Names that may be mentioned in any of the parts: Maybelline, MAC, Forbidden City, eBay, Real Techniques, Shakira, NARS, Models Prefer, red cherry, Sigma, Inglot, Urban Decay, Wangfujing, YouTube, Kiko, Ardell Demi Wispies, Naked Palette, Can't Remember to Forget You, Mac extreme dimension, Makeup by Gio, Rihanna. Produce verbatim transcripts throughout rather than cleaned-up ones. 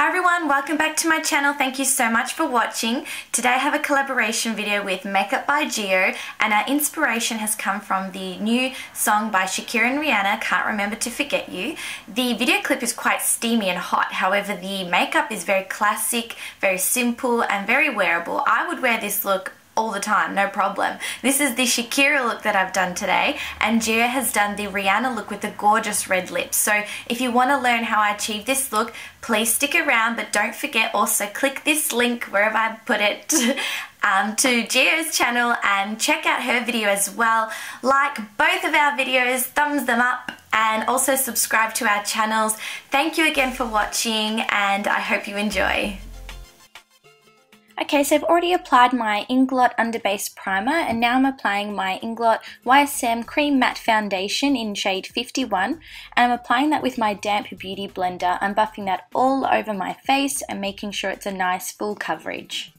Hi everyone, welcome back to my channel. Thank you so much for watching. Today I have a collaboration video with Makeup by Gio, and our inspiration has come from the new song by Shakira and Rihanna, Can't Remember to Forget You. The video clip is quite steamy and hot, however the makeup is very classic, very simple and very wearable. I would wear this look all the time, no problem. This is the Shakira look that I've done today, and Gio has done the Rihanna look with the gorgeous red lips. So if you want to learn how I achieved this look, please stick around, but don't forget also click this link wherever I put it um, to Gio's channel and check out her video as well. Like both of our videos, thumbs them up, and also subscribe to our channels. Thank you again for watching, and I hope you enjoy. Okay, so I've already applied my Inglot Under Base Primer, and now I'm applying my Inglot Y S M Cream Matte Foundation in shade fifty-one, and I'm applying that with my damp beauty blender. I'm buffing that all over my face and making sure it's a nice full coverage.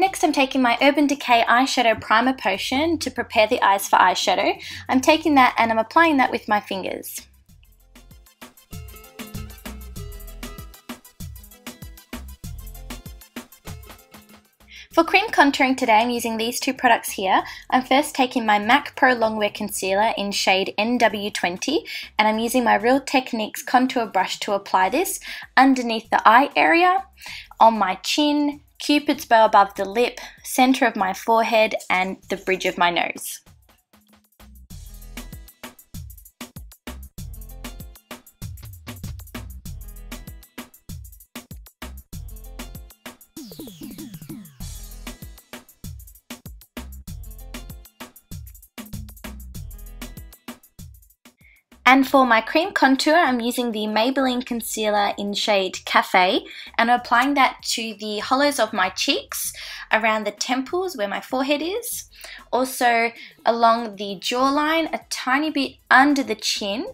Next, I'm taking my Urban Decay eyeshadow primer potion to prepare the eyes for eyeshadow. I'm taking that and I'm applying that with my fingers. For cream contouring today, I'm using these two products here. I'm first taking my MAC Pro Longwear Concealer in shade N W twenty, and I'm using my Real Techniques contour brush to apply this underneath the eye area, on my chin, Cupid's bow above the lip, center of my forehead, and the bridge of my nose. And for my cream contour, I'm using the Maybelline concealer in shade Cafe, and I'm applying that to the hollows of my cheeks, around the temples where my forehead is, also along the jawline, a tiny bit under the chin,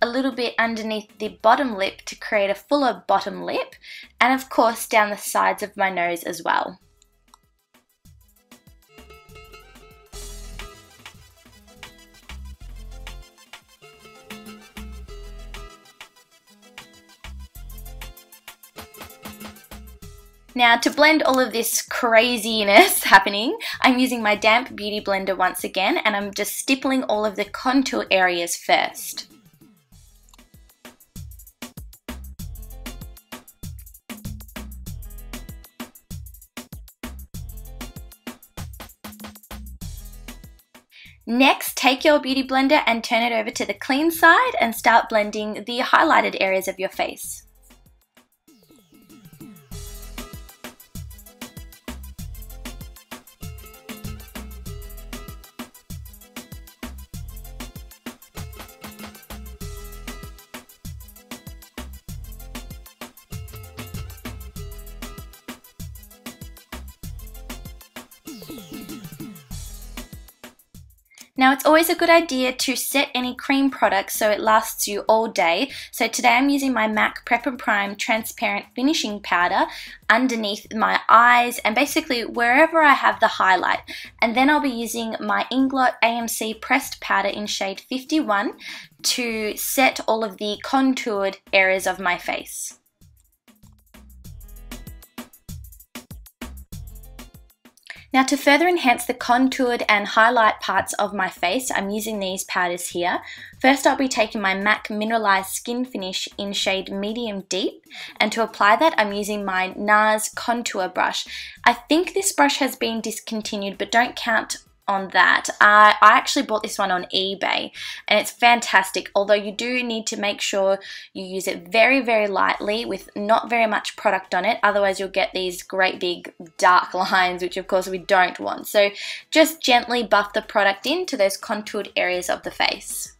a little bit underneath the bottom lip to create a fuller bottom lip, and of course down the sides of my nose as well. Now, to blend all of this craziness happening, I'm using my damp beauty blender once again, and I'm just stippling all of the contour areas first. Next, take your beauty blender and turn it over to the clean side and start blending the highlighted areas of your face. Now, it's always a good idea to set any cream product so it lasts you all day. So today I'm using my MAC Prep and Prime Transparent Finishing Powder underneath my eyes and basically wherever I have the highlight. And then I'll be using my Inglot A M C Pressed Powder in shade fifty-one to set all of the contoured areas of my face. Now, to further enhance the contoured and highlight parts of my face, I'm using these powders here. First, I'll be taking my MAC Mineralized Skin Finish in shade Medium Deep, and to apply that, I'm using my NARS contour brush. I think this brush has been discontinued, but don't count on that. Uh, I actually bought this one on eBay, and it's fantastic, although you do need to make sure you use it very, very lightly with not very much product on it, otherwise you'll get these great big dark lines, which of course we don't want. So just gently buff the product into those contoured areas of the face.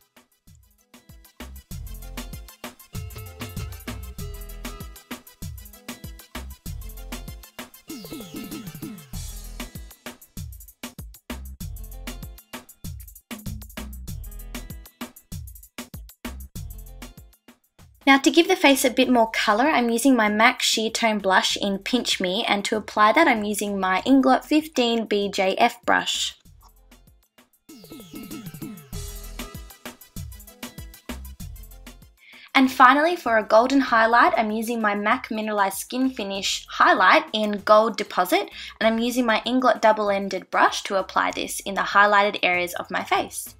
Now to give the face a bit more colour, I'm using my MAC Sheer Tone Blush in Pinch Me, and to apply that I'm using my Inglot fifteen B J F brush. And finally, for a golden highlight, I'm using my MAC Mineralized Skin Finish Highlight in Gold Deposit, and I'm using my Inglot double-ended brush to apply this in the highlighted areas of my face.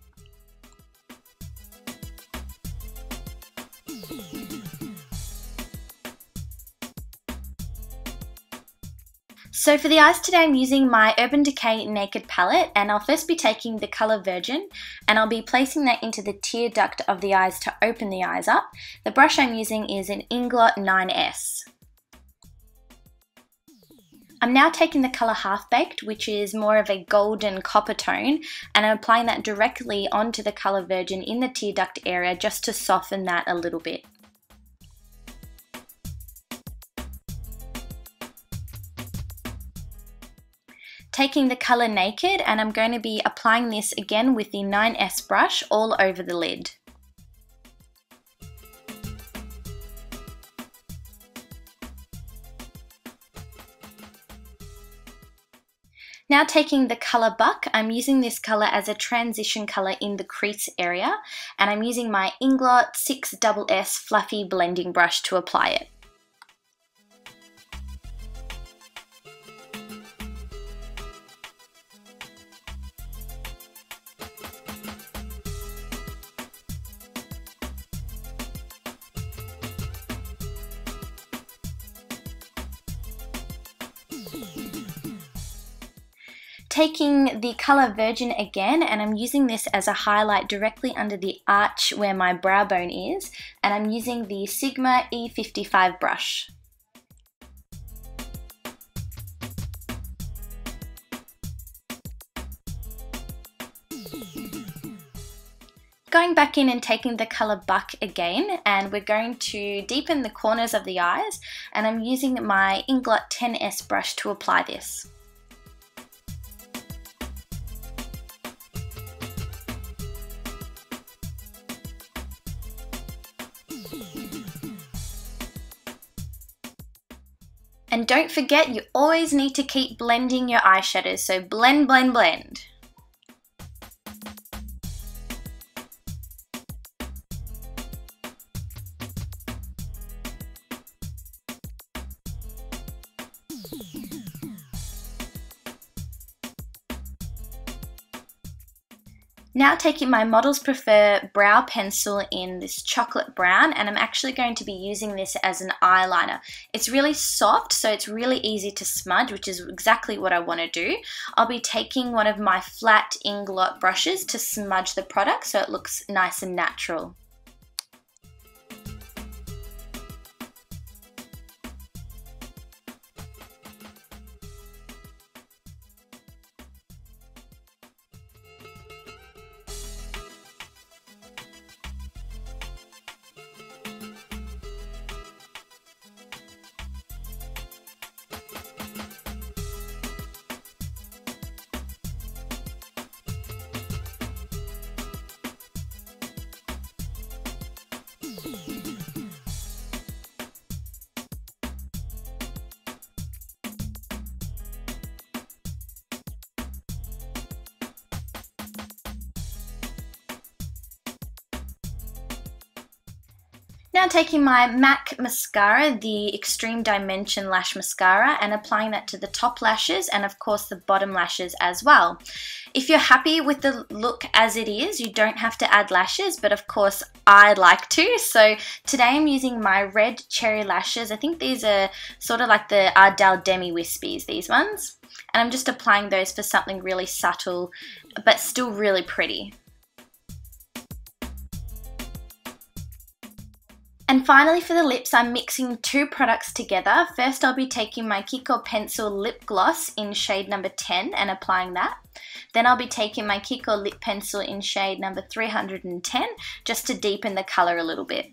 So for the eyes today, I'm using my Urban Decay Naked palette, and I'll first be taking the colour Virgin, and I'll be placing that into the tear duct of the eyes to open the eyes up. The brush I'm using is an Inglot nine S. I'm now taking the colour Half Baked, which is more of a golden copper tone, and I'm applying that directly onto the colour Virgin in the tear duct area just to soften that a little bit. Taking the colour Naked, and I'm going to be applying this again with the nine S brush all over the lid. Now taking the colour Buck, I'm using this colour as a transition colour in the crease area, and I'm using my Inglot six S S Fluffy Blending Brush to apply it. Taking the colour Virgin again, and I'm using this as a highlight directly under the arch where my brow bone is, and I'm using the Sigma E fifty-five brush. Going back in and taking the colour Buck again, and we're going to deepen the corners of the eyes, and I'm using my Inglot ten S brush to apply this. And don't forget, you always need to keep blending your eyeshadows, so blend, blend, blend. Now taking my Models Prefer brow pencil in this chocolate brown, and I'm actually going to be using this as an eyeliner. It's really soft, so it's really easy to smudge, which is exactly what I want to do. I'll be taking one of my flat Inglot brushes to smudge the product so it looks nice and natural. Now taking my MAC mascara, the Extreme Dimension Lash Mascara, and applying that to the top lashes and of course the bottom lashes as well. If you're happy with the look as it is, you don't have to add lashes, but of course I like to. So today I'm using my Red Cherry lashes. I think these are sort of like the Ardell Demi Wispies, these ones. And I'm just applying those for something really subtle, but still really pretty. And finally for the lips, I'm mixing two products together. First I'll be taking my Kiko Pencil Lip Gloss in shade number ten and applying that. Then I'll be taking my Kiko Lip Pencil in shade number three hundred ten just to deepen the colour a little bit.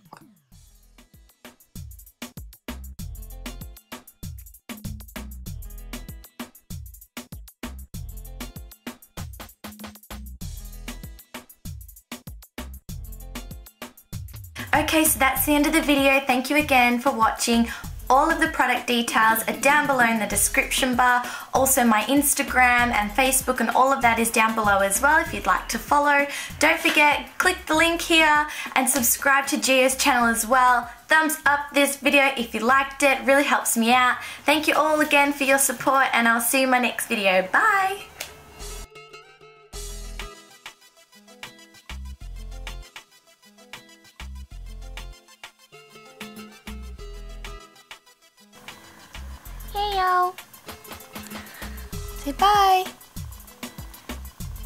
Okay, so that's the end of the video. Thank you again for watching. All of the product details are down below in the description bar. Also my Instagram and Facebook and all of that is down below as well if you'd like to follow. Don't forget, click the link here and subscribe to Gio's channel as well. Thumbs up this video if you liked it, really helps me out. Thank you all again for your support and I'll see you in my next video. Bye! Say bye.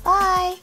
Bye.